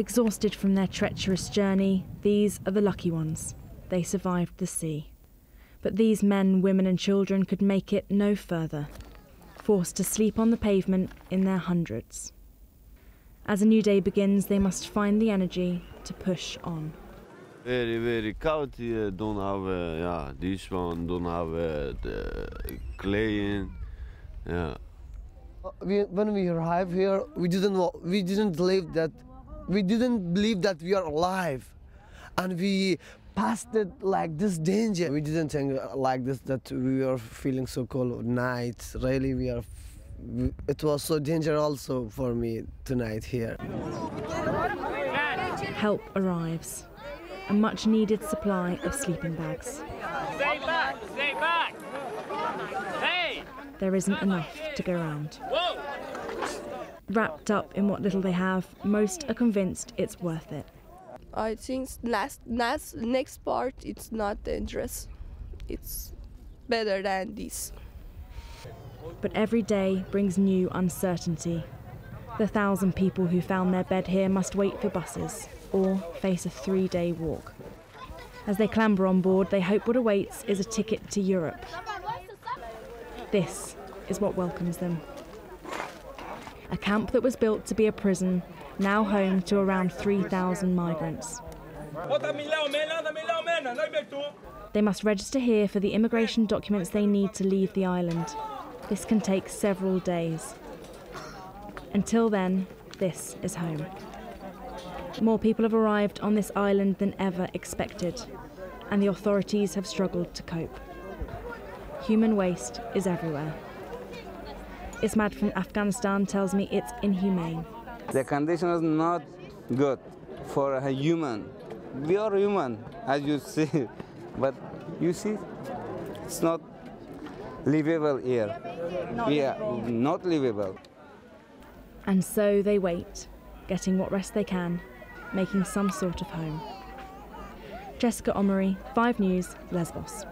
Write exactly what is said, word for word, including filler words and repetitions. Exhausted from their treacherous journey, these are the lucky ones. They survived the sea. But these men, women and children could make it no further, forced to sleep on the pavement in their hundreds. As a new day begins, they must find the energy to push on. Very, very cold here, don't have uh, yeah, this one, don't have uh, the clay in. Yeah. We, when we arrived here, we didn't, we didn't believe that, we didn't believe that we are alive. And we passed it like this danger. We didn't think like this, that we were feeling so cold at night. Really, we are, it was so dangerous also for me tonight here. Help arrives. A much-needed supply of sleeping bags. Stay back! Stay back! Hey! There isn't enough to go around. Whoa. Wrapped up in what little they have, most are convinced it's worth it. I think last, last, next part, it's not dangerous. It's better than this. But every day brings new uncertainty. The thousand people who found their bed here must wait for buses or face a three-day walk. As they clamber on board, they hope what awaits is a ticket to Europe. This is what welcomes them. A camp that was built to be a prison, now home to around three thousand migrants. They must register here for the immigration documents they need to leave the island. This can take several days. Until then, this is home. More people have arrived on this island than ever expected, and the authorities have struggled to cope. Human waste is everywhere. Ismad from Afghanistan tells me it's inhumane. The condition is not good for a human. We are human, as you see, but you see, it's not livable here. We are not livable. And so they wait, getting what rest they can, making some sort of home. Jessica Omari, five news, Lesbos.